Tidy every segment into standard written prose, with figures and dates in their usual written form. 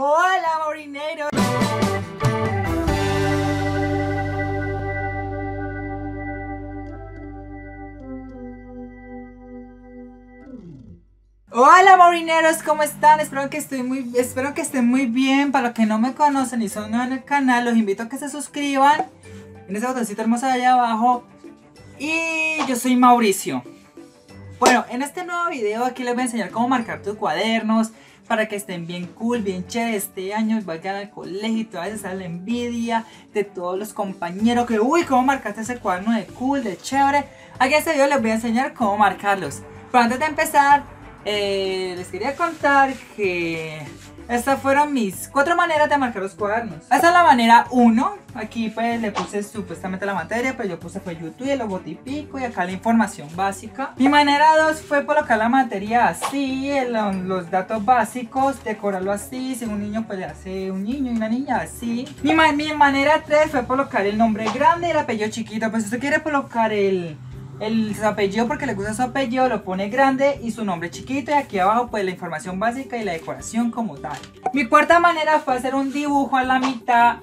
Hola, Maurinator. Hola, Maurineros, ¿cómo están? Espero que estén muy bien. Para los que no me conocen y son nuevos en el canal, los invito a que se suscriban en ese botoncito hermoso de allá abajo. Y yo soy Mauricio. Bueno, en este nuevo video aquí les voy a enseñar cómo marcar tus cuadernos para que estén bien cool, bien chévere. Este año vayan al colegio y todavía se sale la envidia de todos los compañeros que, uy, cómo marcaste ese cuaderno de cool, de chévere. Aquí en este video les voy a enseñar cómo marcarlos. Pero antes de empezar, les quería contar que estas fueron mis 4 maneras de marcar los cuadernos. Esta es la manera 1. Aquí pues le puse supuestamente la materia, pero yo puse fue YouTube, el logotipo y acá la información básica. Mi manera 2 fue colocar la materia así, los datos básicos, decorarlo así. Si un niño pues le hace un niño y una niña así. Mi manera 3 fue colocar el nombre grande y el apellido chiquito. Pues si usted quiere colocar el apellido porque le gusta su apellido, lo pone grande y su nombre chiquito, y aquí abajo pues la información básica y la decoración como tal. Mi 4ta manera fue hacer un dibujo a la mitad.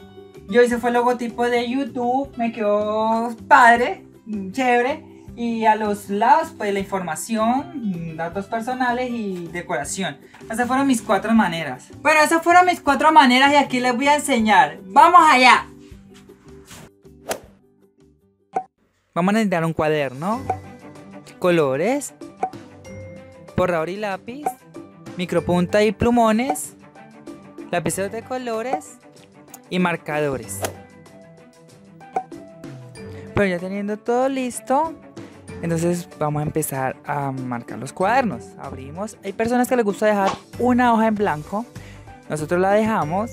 Yo hice fue el logotipo de YouTube, me quedó padre, chévere, y a los lados pues la información, datos personales y decoración. Esas fueron mis 4 maneras. Bueno, esas fueron mis 4 maneras y aquí les voy a enseñar. ¡Vamos allá! Vamos a necesitar un cuaderno, colores, borrador y lápiz, micropunta y plumones, lapiceros de colores y marcadores. Pero ya teniendo todo listo, entonces vamos a empezar a marcar los cuadernos. Abrimos. Hay personas que les gusta dejar una hoja en blanco. Nosotros la dejamos.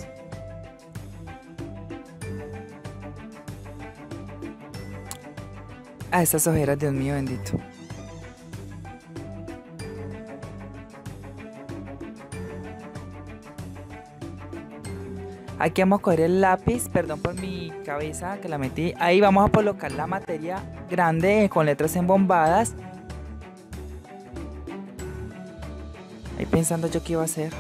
A estas ojeras, Dios mío bendito. Aquí vamos a coger el lápiz, perdón por mi cabeza que la metí. Ahí vamos a colocar la materia grande con letras embombadas. Ahí pensando yo qué iba a hacer.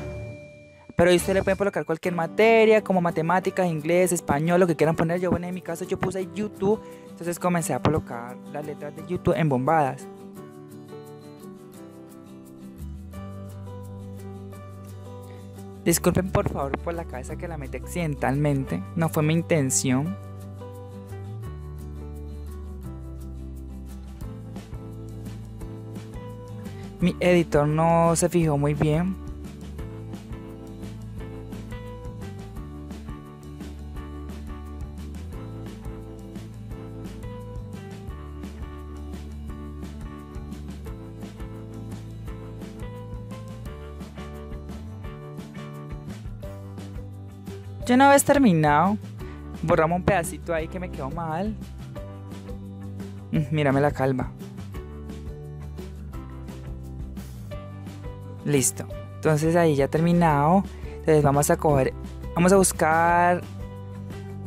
Pero ahí usted le puede colocar cualquier materia, como matemáticas, inglés, español, lo que quieran poner. Yo, bueno, en mi caso yo puse YouTube, entonces comencé a colocar las letras de YouTube embombadas. Disculpen por favor por la cabeza que la metí accidentalmente, no fue mi intención. Mi editor no se fijó muy bien. Ya una vez terminado, borramos un pedacito ahí que me quedó mal. Mírame la calva. Listo. Entonces ahí ya terminado. Entonces vamos a buscar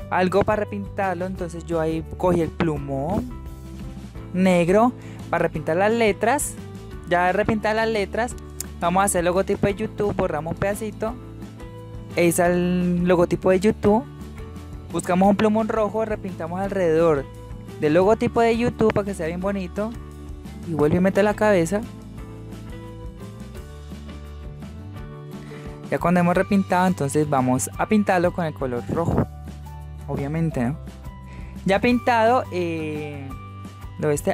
algo para repintarlo. Entonces yo ahí cogí el plumón negro para repintar las letras. Ya repintar las letras, vamos a hacer el logotipo de YouTube. Borramos un pedacito. Es el logotipo de YouTube. Buscamos un plumón rojo, repintamos alrededor del logotipo de YouTube para que sea bien bonito. Y vuelve y mete la cabeza. Ya cuando hemos repintado, entonces vamos a pintarlo con el color rojo. Obviamente, ¿no? Ya pintado,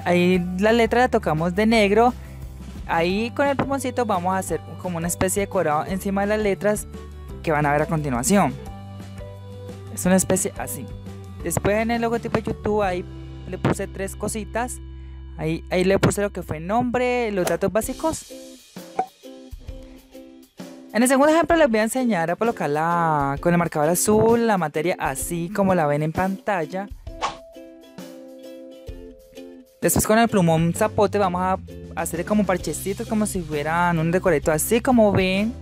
ahí la letra la tocamos de negro. Ahí con el plumoncito vamos a hacer como una especie de decorado encima de las letras que van a ver a continuación. Es una especie así. Después en el logotipo de YouTube ahí le puse 3 cositas. Ahí le puse lo que fue nombre, los datos básicos. En el segundo ejemplo les voy a enseñar a colocar con el marcador azul la materia así como la ven en pantalla. Después con el plumón zapote vamos a hacer como parchecitos, como si fueran un decorito así como ven.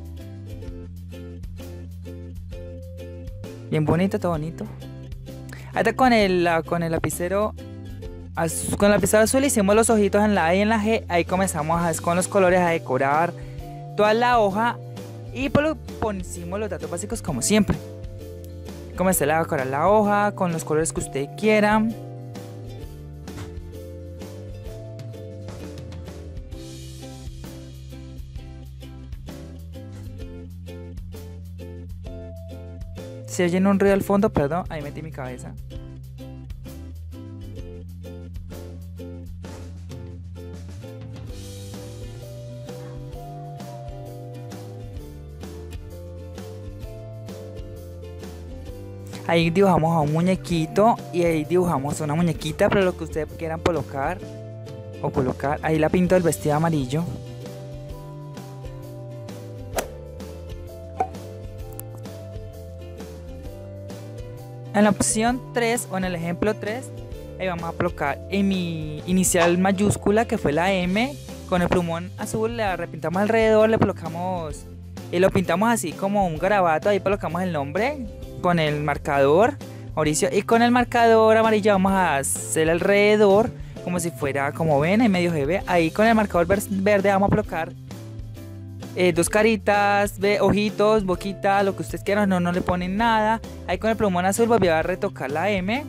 Bien bonito, todo bonito. Hasta con el lapicero azul hicimos los ojitos en la A y en la G. Ahí comenzamos con los colores a decorar toda la hoja. Y por pusimos los datos básicos como siempre. Comencé a decorar la hoja con los colores que usted quiera. Se oye un ruido al fondo, perdón, ahí metí mi cabeza. Ahí dibujamos a un muñequito y ahí dibujamos una muñequita, pero lo que ustedes quieran colocar o colocar. Ahí la pinto del vestido amarillo. En la opción 3 o en el ejemplo 3, ahí vamos a colocar en mi inicial mayúscula, que fue la M, con el plumón azul la repintamos alrededor, le colocamos y lo pintamos así como un garabato, ahí colocamos el nombre. Con el marcador Mauricio y con el marcador amarillo vamos a hacer alrededor como si fuera, como ven, en medio GB. Ahí con el marcador verde vamos a colocar dos caritas, ojitos, boquita, lo que ustedes quieran, no le ponen nada. Ahí con el plumón azul volví a retocar la M.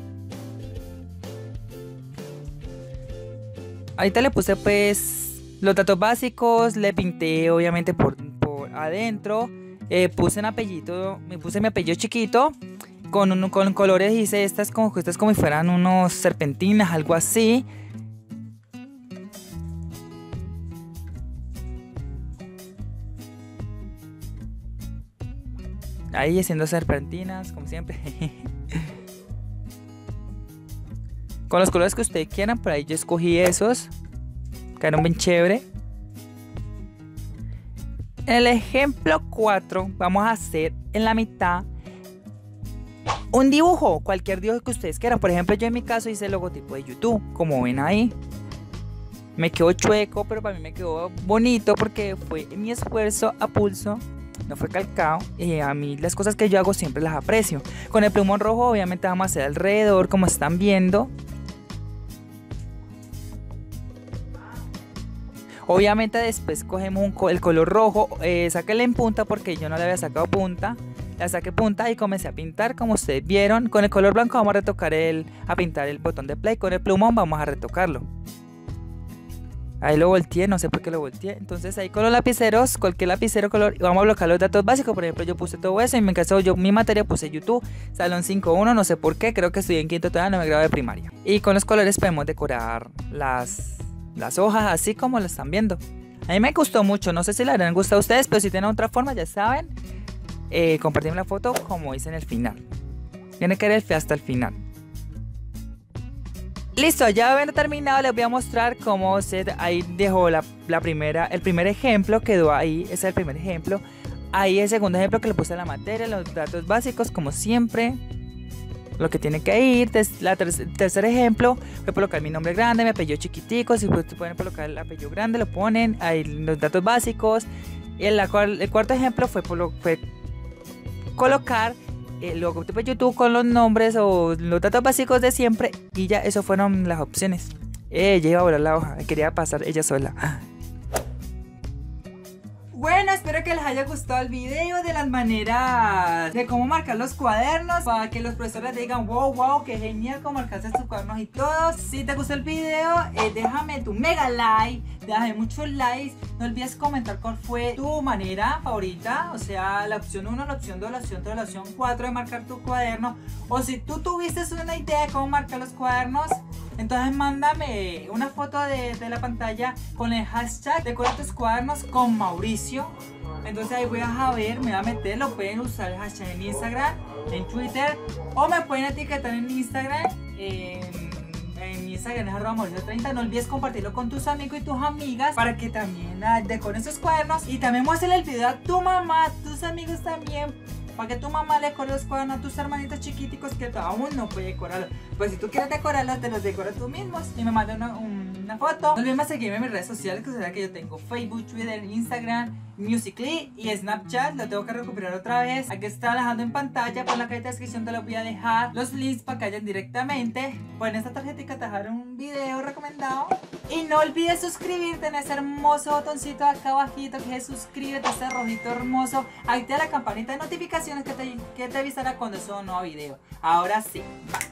Ahorita le puse pues los datos básicos, le pinté obviamente por adentro. Puse mi apellido chiquito con colores, hice estas como si fueran unos serpentinas, algo así. Ahí haciendo serpentinas, como siempre. Con los colores que ustedes quieran, por ahí yo escogí esos. Quedaron bien chévere. En el ejemplo 4 vamos a hacer en la mitad un dibujo, cualquier dibujo que ustedes quieran. Por ejemplo, yo en mi caso hice el logotipo de YouTube, como ven ahí. Me quedó chueco, pero para mí me quedó bonito porque fue mi esfuerzo a pulso, no fue calcado. Y a mí las cosas que yo hago siempre las aprecio. Con el plumón rojo obviamente vamos a hacer alrededor, como están viendo. Obviamente después cogemos el color rojo, sáquenle en punta porque yo no le había sacado punta. La saqué punta y comencé a pintar como ustedes vieron. Con el color blanco vamos a retocar a pintar el botón de play. Con el plumón vamos a retocarlo. Ahí lo volteé, no sé por qué lo volteé. Entonces ahí con los lapiceros, cualquier lapicero color, vamos a bloquear los datos básicos. Por ejemplo, yo puse todo eso y me casó yo mi materia, puse YouTube, salón 5.1, no sé por qué. Creo que estudié en quinto, todavía no me gradué de primaria. Y con los colores podemos decorar las hojas así como lo están viendo. A mí me gustó mucho, no sé si le habrán gustado a ustedes, pero si tienen otra forma ya saben, compartirme la foto como hice en el final. Tiene que ver hasta el final. Listo, ya habiendo terminado les voy a mostrar cómo se ahí dejó el primer ejemplo, quedó ahí, ese es el primer ejemplo. Ahí el segundo ejemplo que le puse a la materia, los datos básicos como siempre, lo que tiene que ir. Tercer ejemplo, voy a colocar mi nombre grande, mi apellido chiquitico, si pueden colocar el apellido grande lo ponen, ahí los datos básicos. Y el cuarto ejemplo fue colocar el logotipo de YouTube con los nombres o los datos básicos de siempre y ya, eso fueron las opciones. Ella iba a volar la hoja, quería pasar ella sola. Bueno, espero que les haya gustado el video de las maneras de cómo marcar los cuadernos para que los profesores digan wow, qué genial cómo marcaste tus cuadernos y todo. Si te gustó el video, déjame tu mega like, déjame muchos likes, no olvides comentar cuál fue tu manera favorita, o sea, la opción 1, la opción 2, la opción 3, la opción 4 de marcar tu cuaderno, o si tú tuviste una idea de cómo marcar los cuadernos. Entonces mándame una foto de la pantalla con el hashtag Decora tus cuadernos con Mauricio. Entonces ahí voy a saber, me voy a meter, lo pueden usar el hashtag en Instagram, en Twitter, o me pueden etiquetar en Instagram. En Instagram es @mauricio30. No olvides compartirlo con tus amigos y tus amigas para que también decoren sus cuadernos. Y también muéstrale el video a tu mamá, a tus amigos también, para que tu mamá le decore los cuadernos a tus hermanitos chiquiticos que aún no puede decorarlos. Pues si tú quieres decorarlos, te los decora tú mismos y me manda una una foto. No olviden más seguirme en mis redes sociales, que será que yo tengo Facebook, Twitter, Instagram, Musical.ly y Snapchat. Lo tengo que recuperar otra vez. Aquí está dejando en pantalla, por la cajita de descripción te lo voy a dejar los links para que vayan directamente. Pues en esta tarjetita te dejaré un video recomendado. Y no olvides suscribirte en ese hermoso botoncito acá abajito que es suscríbete, ese rojito hermoso. Activa la campanita de notificaciones que te avisará cuando suba un nuevo video. Ahora sí, bye.